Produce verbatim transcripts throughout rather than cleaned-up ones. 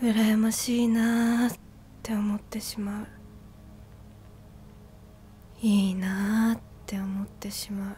羨ましいなーって思ってしまう。いいなーって思ってしまう。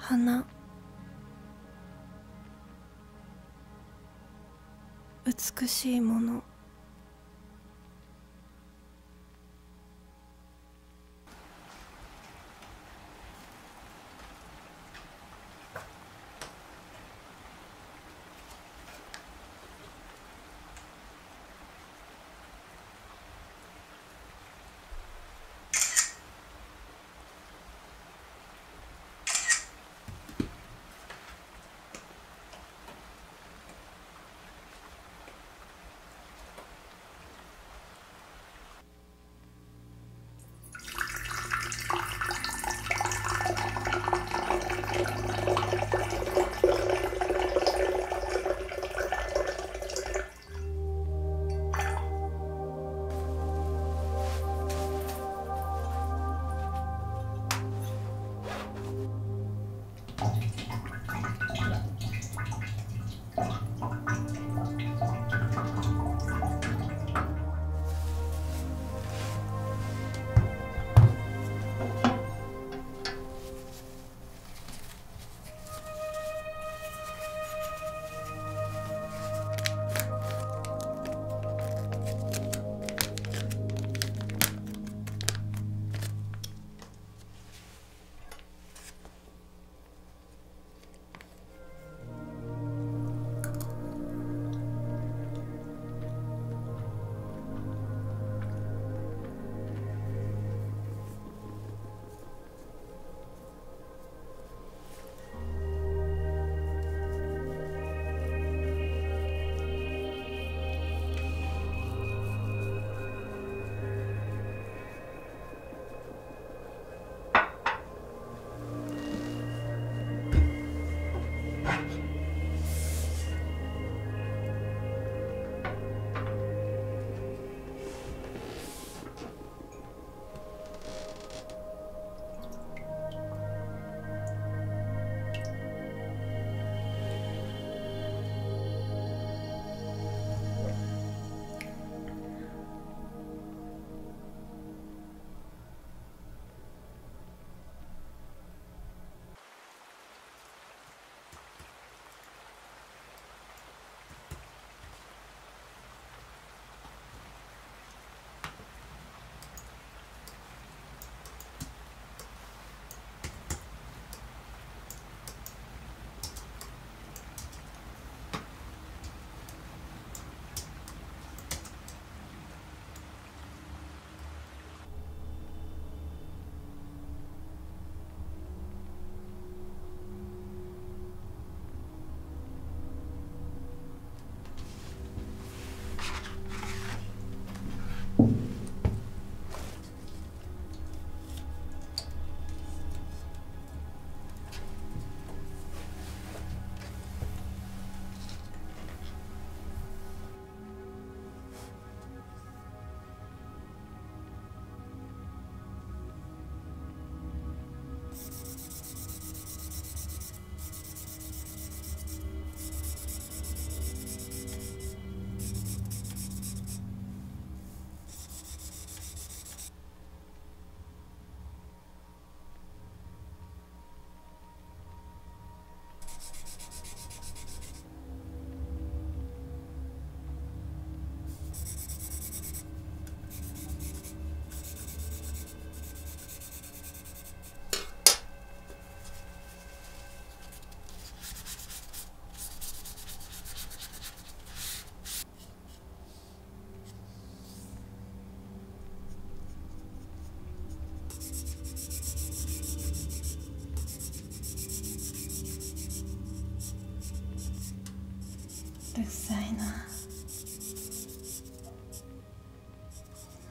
花、美しいもの。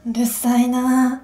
うるさいな。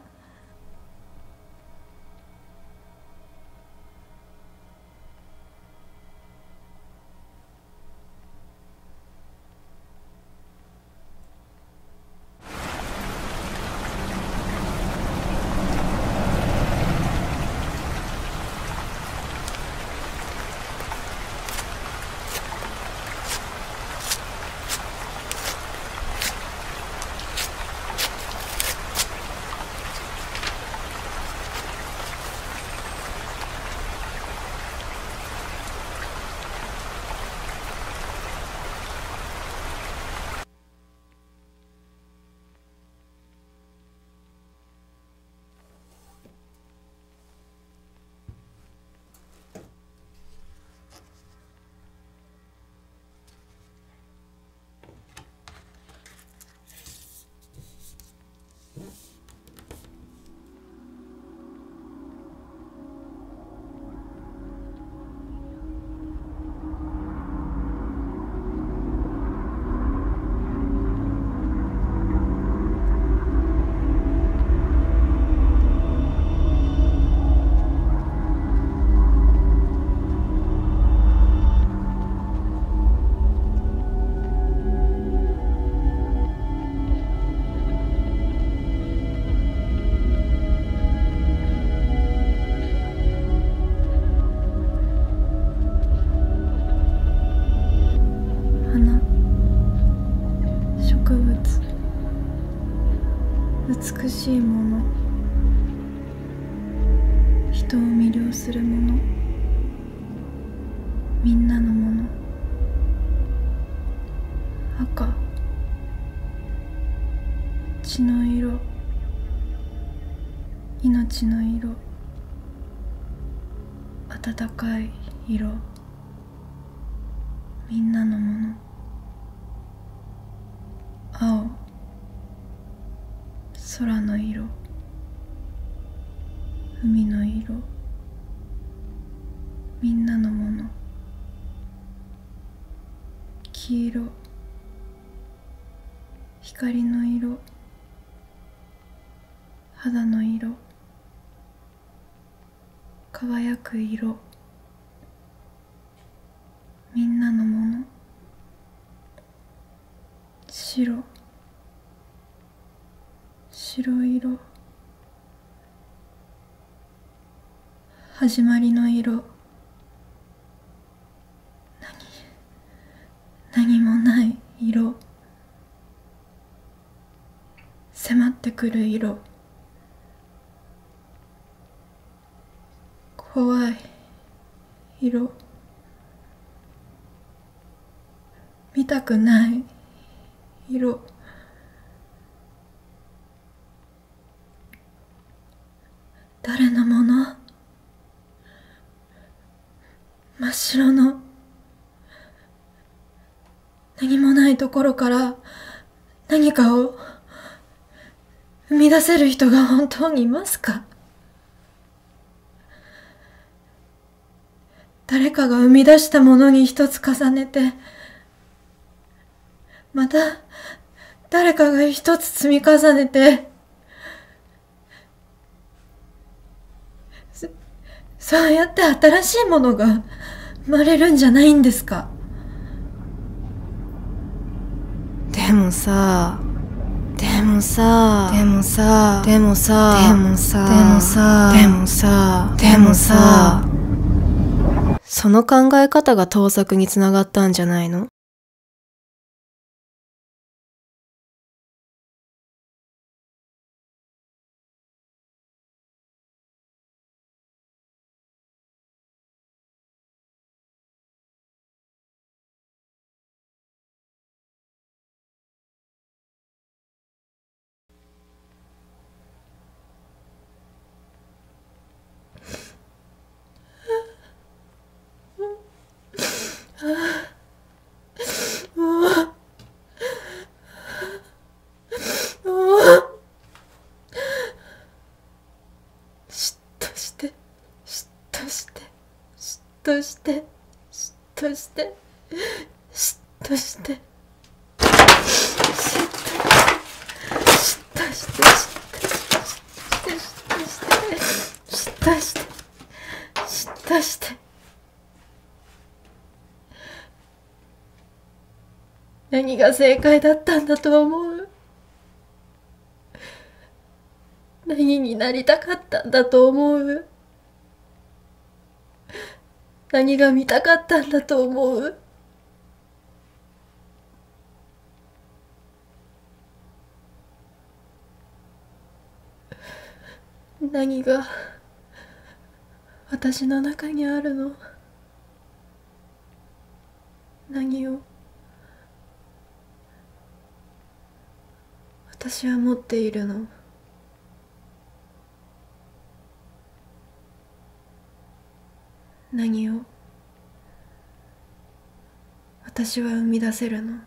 美しいもの、人を魅了するもの、みんなのもの。赤、血の色、命の色、温かい色、みんなのもの。青、空の色、海の色、みんなのもの。黄色、光の色、肌の色、輝く色、みんなのもの。白、白色、始まりの色。何、何もない色、迫ってくる色、怖い色、見たくない色。誰のもの？真っ白の何もないところから何かを生み出せる人が本当にいますか？誰かが生み出したものに一つ重ねて、また誰かが一つ積み重ねて、そうやって新しいものが生まれるんじゃないんですか？でもさ、でもさ、でもさ、でもさ、でもさ、でもさ、でもさ、でもさ、その考え方が盗作につながったんじゃないの？嫉妬して、嫉妬して、嫉妬して、嫉妬して、嫉妬して、嫉妬して。妬して嫉妬して何が正解だったんだと思う？何になりたかったんだと思う？何が見たかったんだと思う？何が私の中にあるの？何を私は持っているの？何を私は生み出せるの？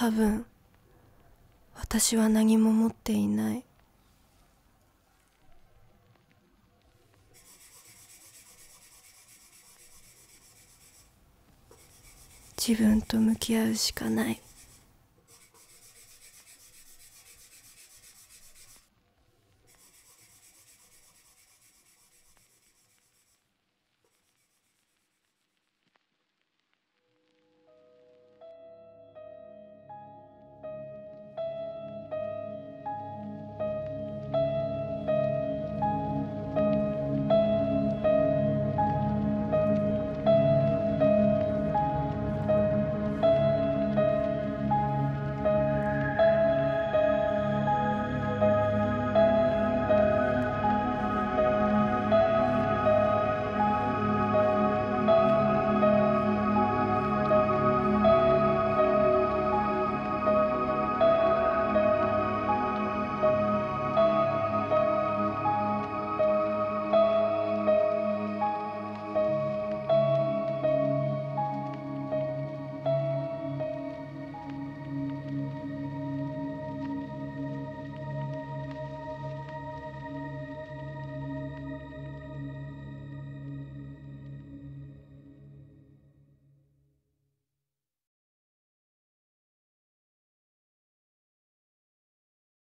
多分、私は何も持っていない。自分と向き合うしかない。